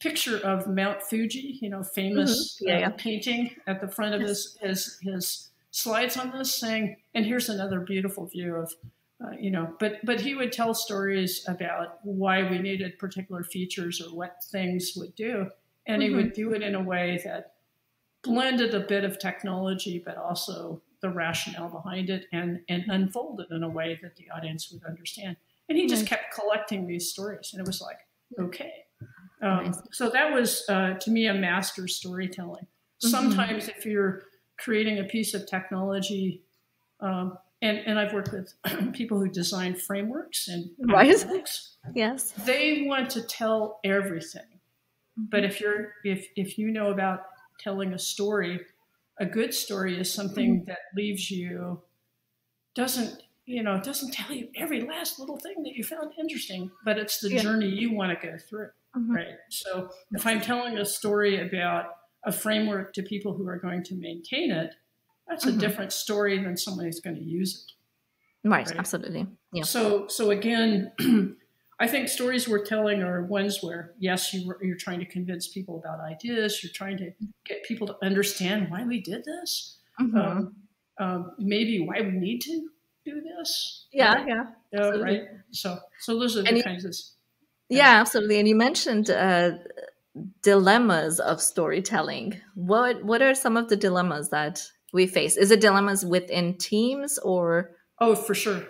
picture of Mount Fuji, you know, famous mm-hmm. yeah, uh, yeah. painting at the front of his, his, his slides on this saying, and here's another beautiful view of, Uh, you know, but, but he would tell stories about why we needed particular features or what things would do. And mm-hmm. he would do it in a way that blended a bit of technology, but also the rationale behind it and, and unfolded in a way that the audience would understand. And he just right. kept collecting these stories. And it was like, okay. Um, nice. So that was, uh, to me, a master storytelling. Mm-hmm. Sometimes if you're creating a piece of technology, um, And, and I've worked with people who design frameworks and right. frameworks. Yes, they want to tell everything. Mm-hmm. But if you're if if you know about telling a story, a good story is something mm-hmm. that leaves you doesn't you know doesn't tell you every last little thing that you found interesting, but it's the yeah. journey you want to go through, mm-hmm. right? So if I'm telling a story about a framework to people who are going to maintain it. That's a mm-hmm. different story than somebody who's going to use it. Right, right? Absolutely. Yeah. So, so again, I think stories worth telling are ones where, yes, you, you're trying to convince people about ideas. You're trying to get people to understand why we did this. Mm-hmm. um, um, maybe why we need to do this. Yeah, right? yeah. Uh, right. So, so those are the and kinds you, of. Yeah. yeah, absolutely. And you mentioned. Uh, dilemmas of storytelling. What what are some of the dilemmas that we face? Is it dilemmas within teams or? Oh, for sure.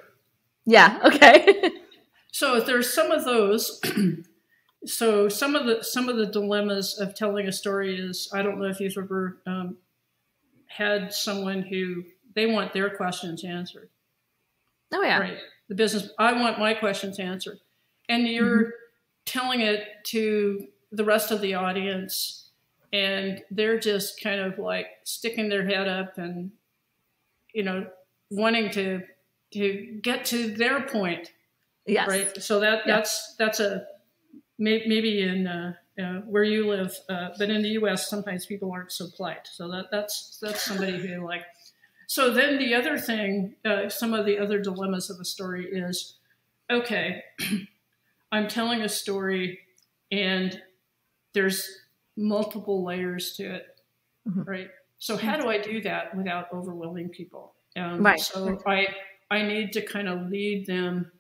Yeah. Okay. So there's some of those. So some of the some of the dilemmas of telling a story is I don't know if you've ever um, had someone who they want their questions answered. Oh yeah. Right. The business. I want my questions answered, and you're mm-hmm. telling it to the rest of the audience, and they're just kind of like sticking their head up and, you know, wanting to, to get to their point. Yes. Right. So that, yes. that's, that's a, maybe in, uh, uh, where you live, uh, but in the U S sometimes people aren't so polite. So that, that's, that's somebody who like, so then the other thing, uh, some of the other dilemmas of a story is, okay, I'm telling a story and there's multiple layers to it, mm-hmm. right? So how do I do that without overwhelming people? Um, right. So I, I need to kind of lead them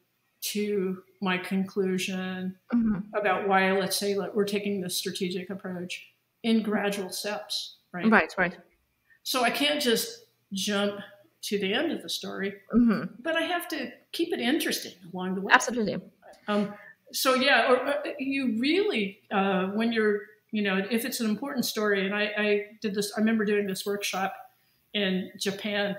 to my conclusion mm-hmm. about why, let's say, like, we're taking this strategic approach in gradual steps, right? Right, right. So I can't just jump to the end of the story, mm-hmm. but I have to keep it interesting along the way. Absolutely. Um, so yeah, or, uh, you really, uh, when you're, you know, if it's an important story, and I, I did this, I remember doing this workshop in Japan,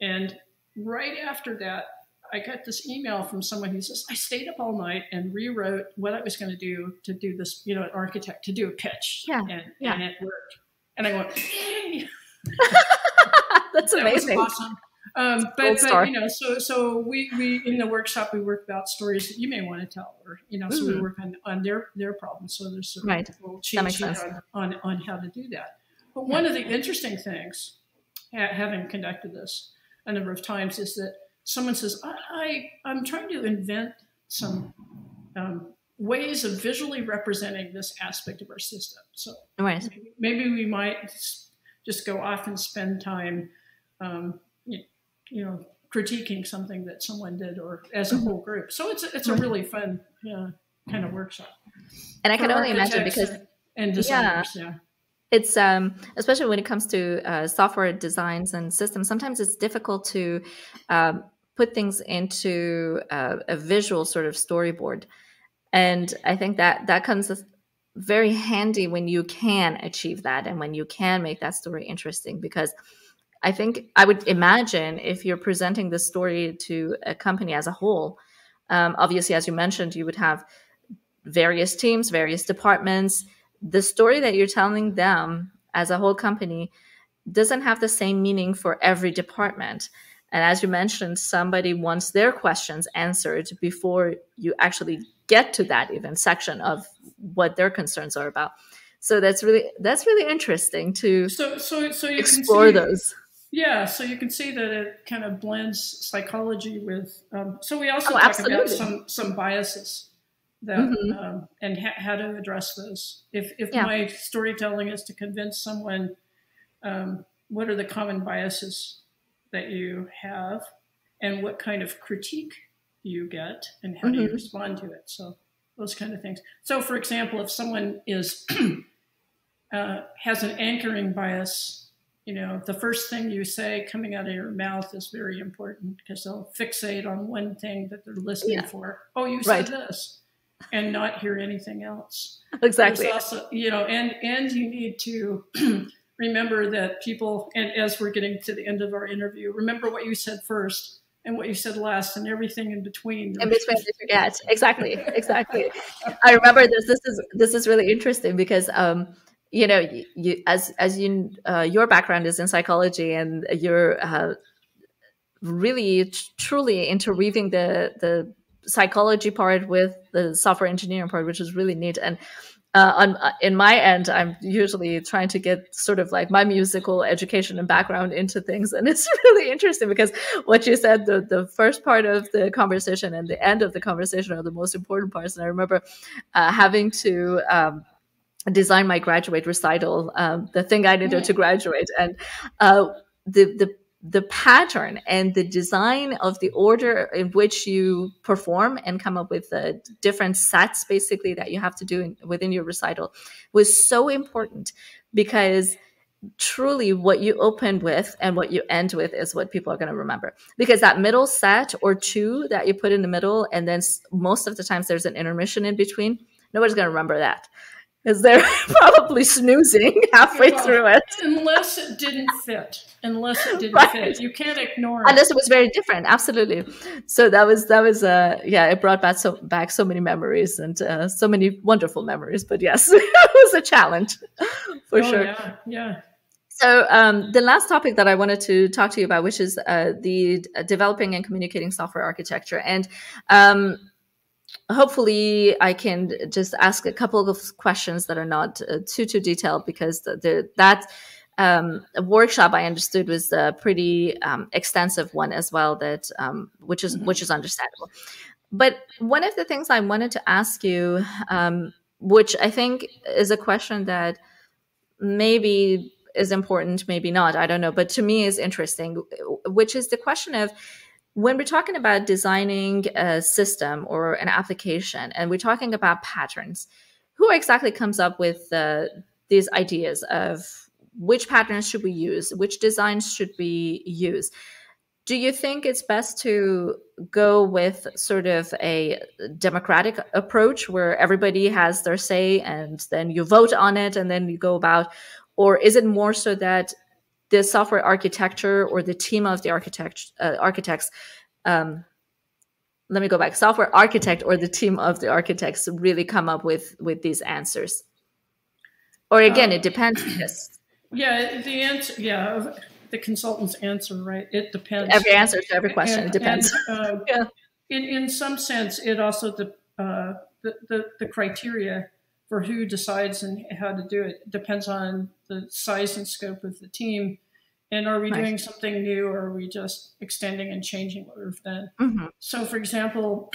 and right after that, I got this email from someone who says, I stayed up all night and rewrote what I was going to do to do this, you know, an architect to do a pitch. Yeah, and, yeah. and it worked. And I went, hey. That's that amazing. Was awesome. Um, but, but, you know, so, so we, we, in the workshop, we work about stories that you may want to tell, or, you know, mm-hmm. so we work on, on their, their problems. So there's a right. little cheat sheet on, on, on how to do that. But yeah. one of the interesting things, having conducted this a number of times, is that someone says, I, I, I'm trying to invent some um, ways of visually representing this aspect of our system. So right. maybe we might just go off and spend time, um, you, you know, critiquing something that someone did or as a whole group. So it's, it's a really fun uh, kind of workshop. And I can only imagine because... And designers, yeah. yeah. It's um, especially when it comes to uh, software designs and systems, sometimes it's difficult to uh, put things into uh, a visual sort of storyboard. And I think that that comes very handy when you can achieve that and when you can make that story interesting, because I think I would imagine if you're presenting the story to a company as a whole, um, obviously, as you mentioned, you would have various teams, various departments. The story that you're telling them as a whole company doesn't have the same meaning for every department. And as you mentioned, somebody wants their questions answered before you actually get to that even section of what their concerns are about. So that's really, that's really interesting to so, so, so you explore can see, those. Yeah. So you can see that it kind of blends psychology with, um, so we also oh, talk absolutely. about some, some biases. That, mm-hmm. um, and ha how to address those. If, if yeah. my storytelling is to convince someone, um, what are the common biases that you have and what kind of critique you get and how mm-hmm. do you respond to it? So those kind of things. So for example, if someone is, uh, has an anchoring bias, you know, the first thing you say coming out of your mouth is very important because they'll fixate on one thing that they're listening yeah. for. Oh, you said right. this. And not hear anything else. Exactly. Also, you know, and, and you need to remember that people, and as we're getting to the end of our interview, remember what you said first and what you said last and everything in between. In between, you forget. Exactly. Exactly. I remember this. This is, this is really interesting because, um, you know, you, as, as you, uh, your background is in psychology and you're, uh, really truly interweaving the, the, psychology part with the software engineering part, which is really neat. And uh, on uh, in my end, I'm usually trying to get sort of like my musical education and background into things, and it's really interesting because what you said, the the first part of the conversation and the end of the conversation are the most important parts. And I remember uh, having to um, design my graduate recital, um, the thing I needed to graduate, and uh, the the. the pattern and the design of the order in which you perform and come up with the different sets basically that you have to do in, within your recital was so important, because truly what you open with and what you end with is what people are going to remember, because that middle set or two that you put in the middle, and then most of the times there's an intermission in between, nobody's going to remember that. Because they're probably snoozing halfway well, through it. Unless it didn't fit. Unless it didn't right. fit. You can't ignore it. Unless it was very different. Absolutely. So that was, that was, uh, yeah, it brought back so, back so many memories and uh, so many wonderful memories. But yes, it was a challenge for oh, sure. Yeah, yeah. So um, the last topic that I wanted to talk to you about, which is uh, the developing and communicating software architecture. And um, hopefully I can just ask a couple of questions that are not uh, too, too detailed, because the, the, that um, workshop I understood was a pretty um, extensive one as well, that um, which is, mm-hmm. which is understandable. But one of the things I wanted to ask you, um, which I think is a question that maybe is important, maybe not, I don't know, but to me is interesting, which is the question of, when we're talking about designing a system or an application, and we're talking about patterns, who exactly comes up with uh, these ideas of which patterns should we use, which designs should we use? Do you think it's best to go with sort of a democratic approach where everybody has their say and then you vote on it and then you go about, or is it more so that the software architecture or the team of the architect, uh, architects, um, let me go back, software architect or the team of the architects really come up with, with these answers? Or again, um, it depends. Yes. Yeah, the answer, yeah, the consultant's answer, right? It depends. Every answer to every question, and, it depends. And, uh, yeah. in, in some sense, it also, the, uh, the, the, the criteria for who decides and how to do it depends on the size and scope of the team. And are we nice. doing something new, or are we just extending and changing what we've done? Mm-hmm. So for example,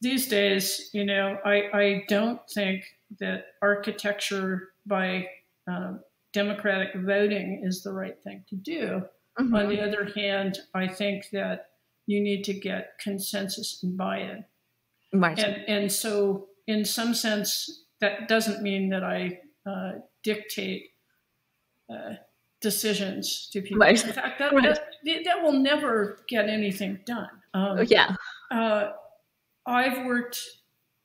these days, you know, I, I don't think that architecture by um, democratic voting is the right thing to do. Mm-hmm. On the other hand, I think that you need to get consensus and buy-in. Right. And, and so in some sense, that doesn't mean that I uh, dictate uh, decisions to people. Right. In fact, that, that, that will never get anything done. Um, yeah. Uh, I've worked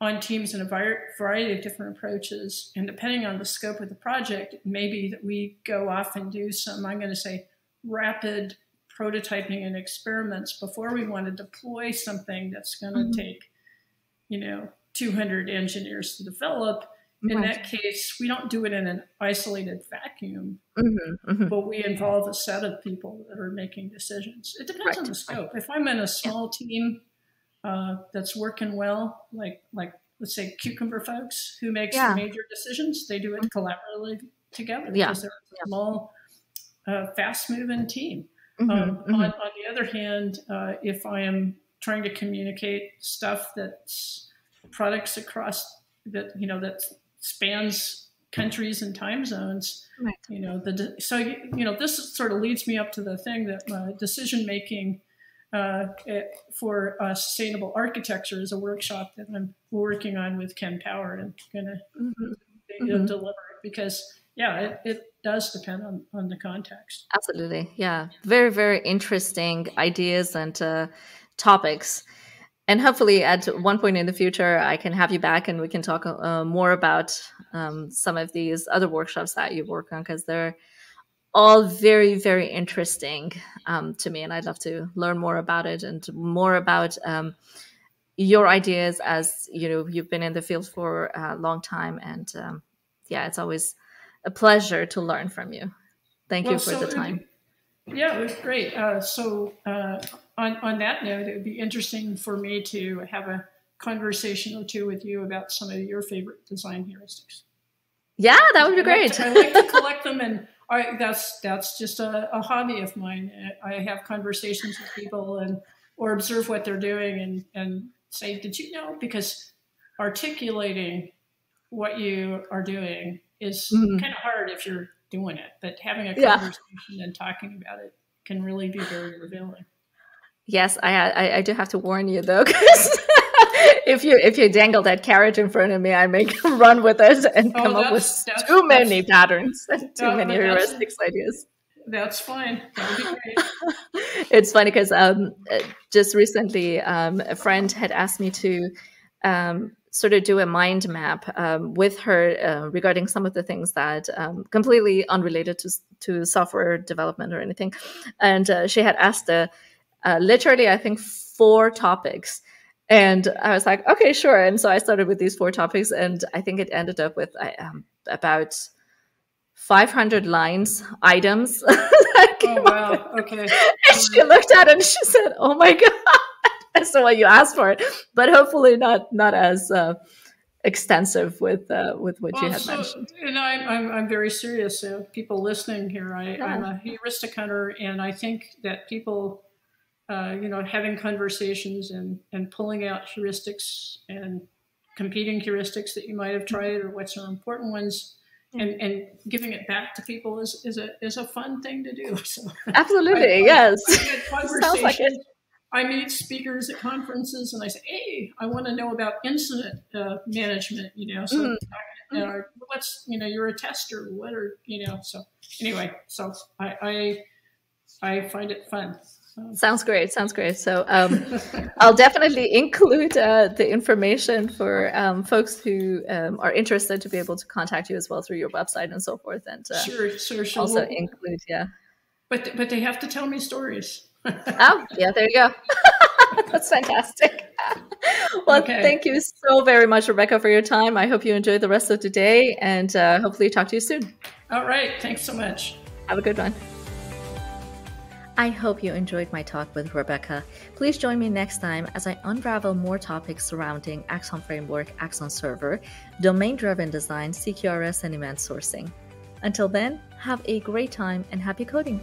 on teams in a variety of different approaches, and depending on the scope of the project, it may be that we go off and do some, I'm going to say, rapid prototyping and experiments before we want to deploy something that's going to mm-hmm. take, you know, two hundred engineers to develop. In right. that case, we don't do it in an isolated vacuum, mm-hmm, mm-hmm. but we involve a set of people that are making decisions. It depends right. on the scope. If I'm in a small yeah. team uh, that's working well, like, like let's say Cucumber folks, who makes yeah. the major decisions, they do it collaboratively together yeah. because they're a small, uh, fast-moving team. Mm-hmm, um, mm-hmm. On, on the other hand, uh, if I am trying to communicate stuff that's products across that, you know, that spans countries and time zones, right. you know, the, so, you know, this sort of leads me up to the thing that uh, decision-making uh, for uh, sustainable architecture is a workshop that I'm working on with Ken Power, and going to mm-hmm. mm-hmm. deliver it, because yeah, it, it does depend on, on the context. Absolutely. Yeah. Very, very interesting ideas and uh, topics. And hopefully at one point in the future, I can have you back and we can talk uh, more about um, some of these other workshops that you work on, because they're all very, very interesting um, to me. And I'd love to learn more about it and more about um, your ideas, as you know, you've been in the field for a long time. And um, yeah, it's always a pleasure to learn from you. Thank well, you for so the time. Yeah, it was great. Uh, so uh, on, on that note, it would be interesting for me to have a conversation or two with you about some of your favorite design heuristics. Yeah, that would be great. I like to, I like to collect them, and I, that's that's just a, a hobby of mine. I have conversations with people and or observe what they're doing and, and say, did you know? Because articulating what you are doing is mm-hmm. kind of hard if you're doing it, but having a conversation yeah. and talking about it can really be very revealing. Yes, I I, I do have to warn you though, because if you if you dangle that carrot in front of me, I may run with it and oh, come up with that's, too that's, many that's, patterns and too no, many heuristics ideas. That's fine. That'd be great. It's funny because um, just recently um, a friend had asked me to um, sort of do a mind map um, with her uh, regarding some of the things that um, completely unrelated to, to software development or anything. And uh, she had asked uh, uh, literally, I think, four topics. And I was like, okay, sure. And so I started with these four topics, and I think it ended up with uh, um, about five hundred lines, items. Oh, wow. Okay. And she looked at it and she said, oh my God. as the one you asked for, but hopefully not not as uh, extensive with uh, with what well, you had so, mentioned. And I, I'm I'm very serious. So people listening here, I, yeah. I'm a heuristic hunter, and I think that people, uh, you know, having conversations and and pulling out heuristics and competing heuristics that you might have tried or what are important ones. And, and giving it back to people is, is a is a fun thing to do. So absolutely, I, yes. I, I sounds like it. I meet speakers at conferences, and I say, "Hey, I want to know about incident uh, management." You know, so mm. I, uh, what's you know, you're a tester. What are you know? So anyway, so I I, I find it fun. So. Sounds great. Sounds great. So um, I'll definitely include uh, the information for um, folks who um, are interested to be able to contact you as well through your website and so forth. And uh, sure, sure, sure. Also we'll, include, yeah. But but they have to tell me stories. Oh yeah, there you go. That's fantastic. Well, okay. Thank you so very much, Rebecca, for your time. I hope you enjoy the rest of the day, and uh, hopefully talk to you soon. All right. Thanks so much. Have a good one. I hope you enjoyed my talk with Rebecca. Please join me next time as I unravel more topics surrounding Axon Framework, Axon Server, Domain-Driven Design, C Q R S, and event sourcing. Until then, have a great time and happy coding.